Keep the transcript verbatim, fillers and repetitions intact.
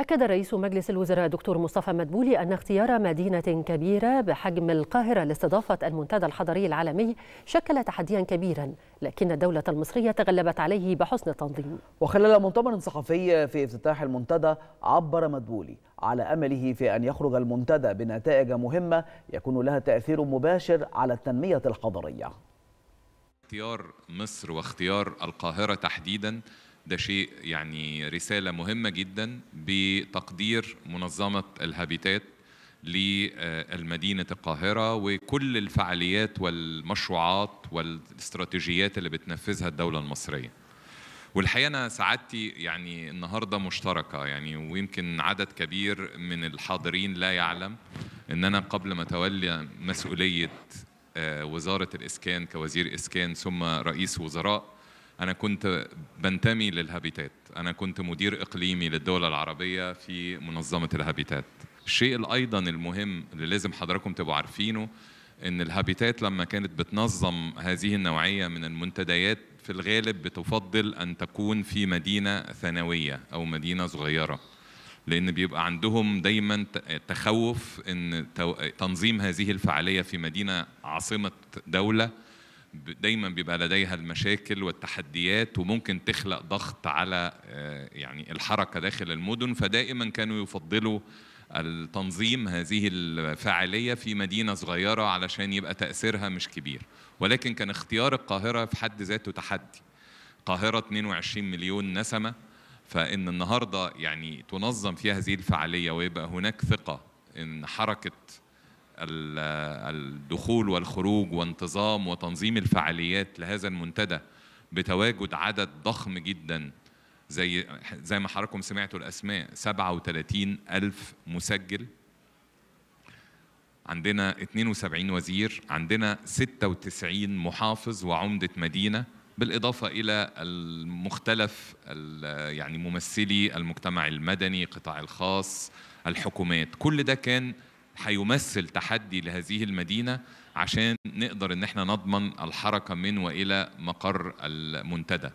أكد رئيس مجلس الوزراء دكتور مصطفى مدبولي أن اختيار مدينة كبيرة بحجم القاهرة لاستضافة المنتدى الحضري العالمي شكل تحديا كبيرا، لكن الدولة المصرية تغلبت عليه بحسن التنظيم. وخلال مؤتمر صحفي في افتتاح المنتدى عبر مدبولي على أمله في أن يخرج المنتدى بنتائج مهمة يكون لها تأثير مباشر على التنمية الحضرية. اختيار مصر واختيار القاهرة تحديدا ده شيء يعني رسالة مهمة جدا بتقدير منظمة الهابيتات لمدينة القاهرة وكل الفعاليات والمشروعات والاستراتيجيات اللي بتنفذها الدولة المصرية. والحقيقة أنا سعادتي يعني النهاردة مشتركة، يعني ويمكن عدد كبير من الحاضرين لا يعلم أن أنا قبل ما أتولى مسؤولية وزارة الإسكان كوزير إسكان ثم رئيس وزراء أنا كنت بنتمي للهابيتات، أنا كنت مدير إقليمي للدول العربية في منظمة الهابيتات. الشيء أيضاً المهم اللي لازم حضراتكم تبقوا عارفينه إن الهابيتات لما كانت بتنظم هذه النوعية من المنتديات في الغالب بتفضل أن تكون في مدينة ثانوية أو مدينة صغيرة، لأن بيبقى عندهم دايماً تخوف إن تنظيم هذه الفعالية في مدينة عاصمة دولة دايما بيبقى لديها المشاكل والتحديات وممكن تخلق ضغط على يعني الحركة داخل المدن، فدائما كانوا يفضلوا التنظيم هذه الفعالية في مدينة صغيرة علشان يبقى تأثيرها مش كبير. ولكن كان اختيار القاهرة في حد ذاته تحدي، القاهرة اثنين وعشرين مليون نسمة، فإن النهاردة يعني تنظم فيها هذه الفعالية ويبقى هناك ثقة إن حركة الدخول والخروج وانتظام وتنظيم الفعاليات لهذا المنتدى بتواجد عدد ضخم جدا زي زي ما حضراتكم سمعتوا الأسماء سبعة وثلاثين ألف مسجل، عندنا اثنين وسبعين وزير، عندنا ستة وتسعين محافظ وعمدة مدينة، بالإضافة إلى المختلف يعني ممثلي المجتمع المدني، القطاع الخاص، الحكومات. كل ده كان هيمثل تحدي لهذه المدينة عشان نقدر إن احنا نضمن الحركة من وإلى مقر المنتدى.